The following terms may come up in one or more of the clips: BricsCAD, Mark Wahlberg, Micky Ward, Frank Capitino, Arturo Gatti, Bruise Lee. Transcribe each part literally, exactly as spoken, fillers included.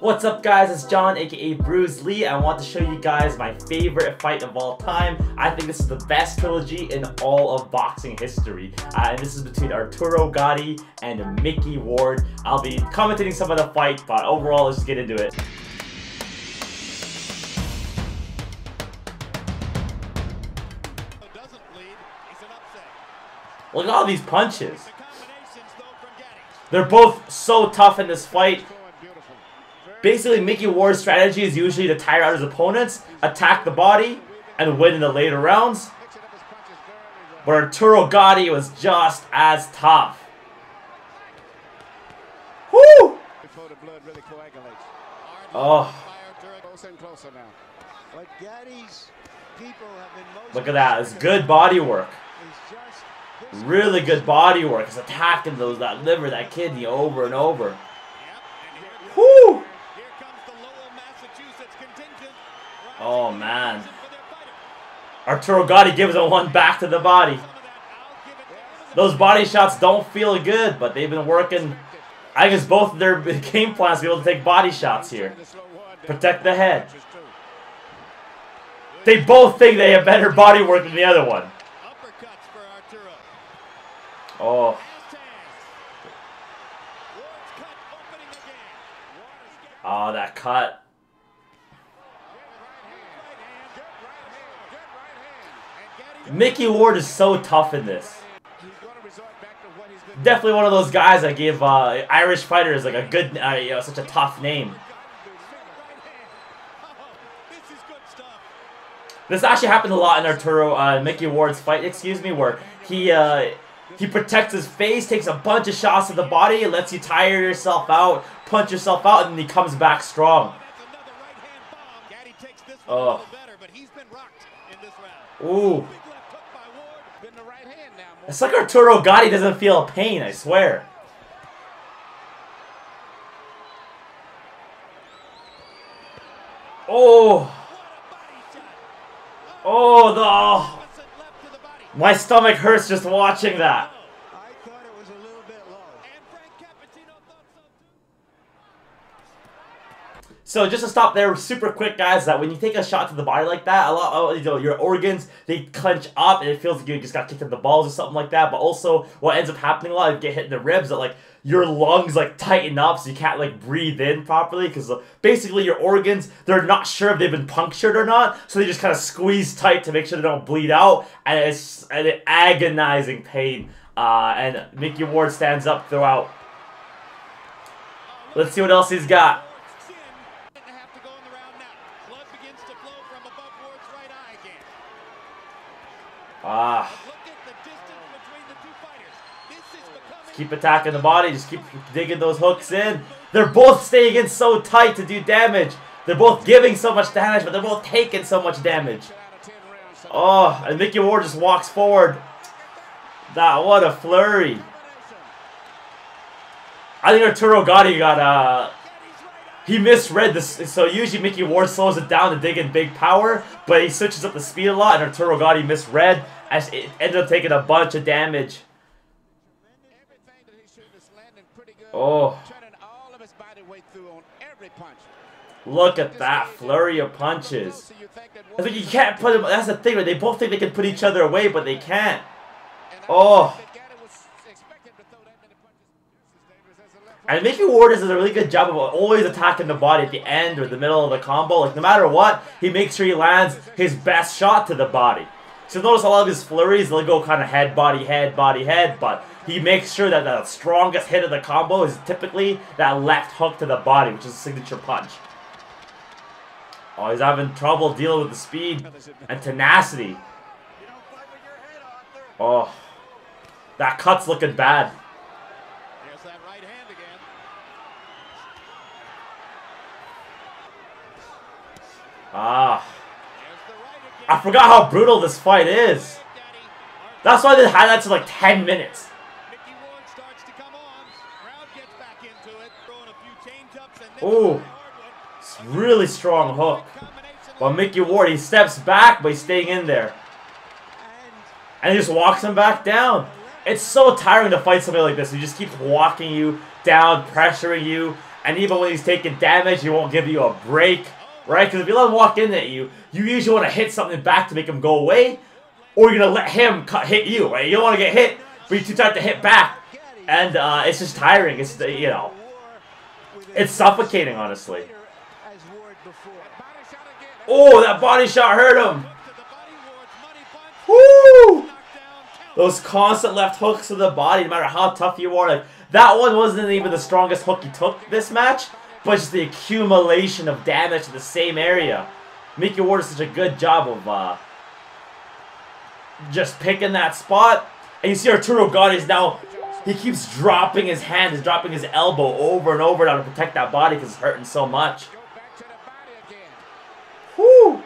What's up guys, it's John aka Bruise Lee. I want to show you guys my favorite fight of all time. I think this is the best trilogy in all of boxing history. Uh, and this is between Arturo Gatti and Micky Ward. I'll be commentating some of the fight, but overall let's just get into it. Look at all these punches. They're both so tough in this fight. Basically, Micky Ward's strategy is usually to tire out his opponents, attack the body, and win in the later rounds. But Arturo Gatti was just as tough. Woo! Oh. Look at that. It's good body work. Really good body work. He's attacking those, that liver, that kidney over and over. Woo! Oh man. Arturo Gatti gives a one back to the body. Those body shots don't feel good, but they've been working. I guess both of their game plans to be able to take body shots here. Protect the head. They both think they have better body work than the other one. Oh. Oh, that cut. Micky Ward is so tough in this. Definitely one of those guys that gave uh, Irish fighters like a good, uh, you know, such a tough name. This actually happened a lot in Arturo uh, Micky Ward's fight, excuse me, where he. Uh, He protects his face, takes a bunch of shots to the body, lets you tire yourself out, punch yourself out, and then he comes back strong. Oh. Ooh. It's like Arturo Gatti doesn't feel pain, I swear. Oh. Oh, the... Oh. My stomach hurts just watching that. I thought it was a little bit low. And Frank Capitino thought so too. So just to stop there super quick guys, that when you take a shot to the body like that, a lot of, you know, your organs, they clench up and it feels like you just got kicked in the balls or something like that. But also what ends up happening a lot, you get hit in the ribs, that like your lungs like tighten up so you can't like breathe in properly, because basically your organs, they're not sure if they've been punctured or not, so they just kind of squeeze tight to make sure they don't bleed out, and it's an agonizing pain. Uh, and Micky Ward stands up throughout. Let's see what else he's got. Ah. Keep attacking the body, just keep digging those hooks in. They're both staying in so tight to do damage. They're both giving so much damage, but they're both taking so much damage. Oh, and Micky Ward just walks forward. That, what a flurry. I think Arturo Gatti got, uh, he misread this. So usually Micky Ward slows it down to dig in big power, but he switches up the speed a lot, and Arturo Gatti misread, and it ended up taking a bunch of damage. Oh, look at that flurry of punches. I think you can't put them, that's the thing, right? They both think they can put each other away, but they can't. Oh. And Micky Ward does a really good job of always attacking the body at the end or the middle of the combo. Like, no matter what, he makes sure he lands his best shot to the body. So notice a lot of his flurries, they'll go kind of head, body, head, body, head, but he makes sure that the strongest hit of the combo is typically that left hook to the body, which is a signature punch. Oh, he's having trouble dealing with the speed and tenacity. Oh, that cut's looking bad. Ah. I forgot how brutal this fight is. That's why the highlights are like ten minutes. Ooh. It's really strong hook. But Micky Ward, he steps back, but he's staying in there. And he just walks him back down. It's so tiring to fight somebody like this. He just keeps walking you down, pressuring you. And even when he's taking damage, he won't give you a break, right? Because if you let him walk in at you, you usually want to hit something back to make him go away, or you're going to let him cut, hit you, right? You don't want to get hit, but you're too tired to hit back. And uh, it's just tiring. It's, you know, it's suffocating, honestly. Oh, that body shot hurt him. Woo! Those constant left hooks to the body, no matter how tough you are. Like, that one wasn't even the strongest hook he took this match, but just the accumulation of damage to the same area. Micky Ward does such a good job of uh, just picking that spot. And you see Arturo Gatti is now, he keeps dropping his hand, he's dropping his elbow over and over now to protect that body because it's hurting so much. Woo!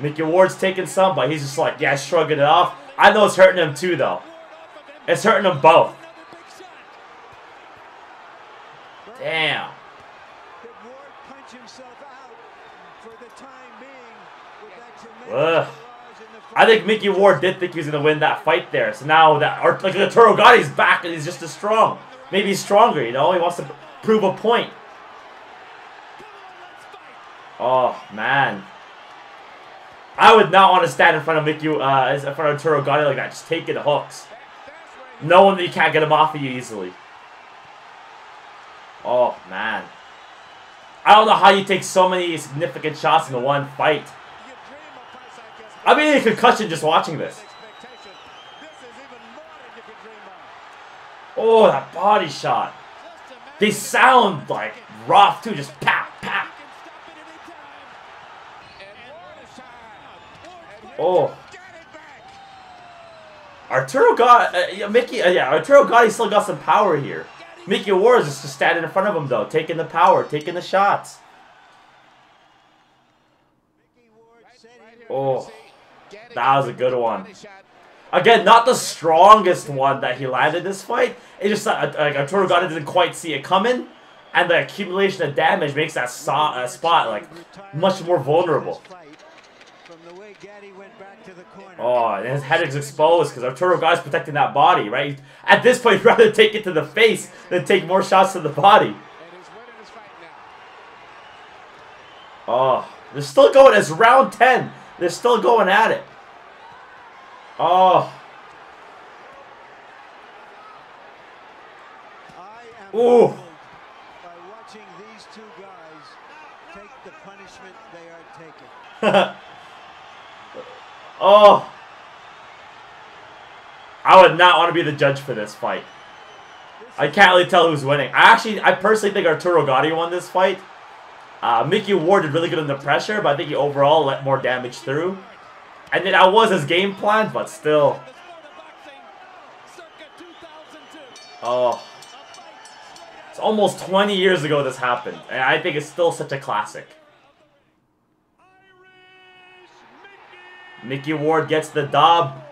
Micky Ward's taking some, but he's just like, yeah, shrugging it off. I know it's hurting him too, though. It's hurting them both. Damn. Ugh. I think Micky Ward did think he was gonna win that fight there. So now that, or, like, Arturo Gatti's back and he's just as strong. Maybe he's stronger, you know. He wants to prove a point. Oh man. I would not want to stand in front of Micky, uh, in front of Arturo Gatti like that, just taking the hooks, knowing that you can't get him off of you easily. Oh man, I don't know how you take so many significant shots in the one fight. I'm getting a concussion just watching this. Oh, that body shot. They sound like rough too, just pow, pow. Oh, Arturo Gatti, uh, Micky, uh, yeah, Arturo Gatti still got some power here. Micky Ward is just standing in front of him though, taking the power, taking the shots. Oh, that was a good one. Again, not the strongest one that he landed this fight. It just uh, like Arturo Gatti didn't quite see it coming, and the accumulation of damage makes that so uh, spot like much more vulnerable. Oh, and his head is exposed because Arturo Gatti's protecting that body, right? At this point, he'd rather take it to the face than take more shots to the body. Oh, they're still going. It's round ten. They're still going at it. Oh. Ooh. Watching these two guys take the punishment they are taking. Oh, I would not want to be the judge for this fight. I can't really tell who's winning. I actually, I personally think Arturo Gatti won this fight. Uh, Micky Ward did really good under pressure, but I think he overall let more damage through. And then that was his game plan, but still. Oh, it's almost twenty years ago this happened, and I think it's still such a classic. Micky Ward gets the dub.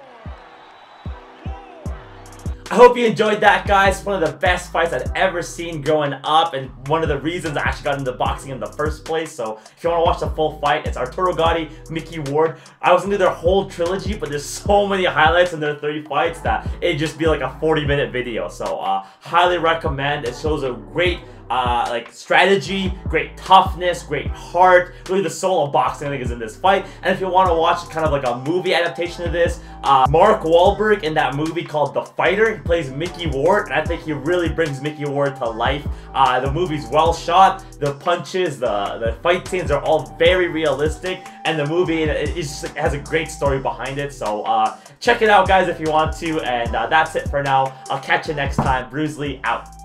I hope you enjoyed that, guys. One of the best fights I've ever seen growing up, and one of the reasons I actually got into boxing in the first place. So if you want to watch the full fight, it's Arturo Gatti, Micky Ward. I was into their whole trilogy, but there's so many highlights in their three fights that it'd just be like a forty minute video. So uh, highly recommend. It shows a great Uh, like strategy, great toughness, great heart. Really the soul of boxing I think is in this fight. And if you want to watch kind of like a movie adaptation of this, uh, Mark Wahlberg in that movie called The Fighter, he plays Micky Ward, and I think he really brings Micky Ward to life. Uh, the movie's well shot, the punches, the, the fight scenes are all very realistic, and the movie it, it just has a great story behind it. So uh, check it out, guys, if you want to, and uh, that's it for now. I'll catch you next time. Bruise Lee out.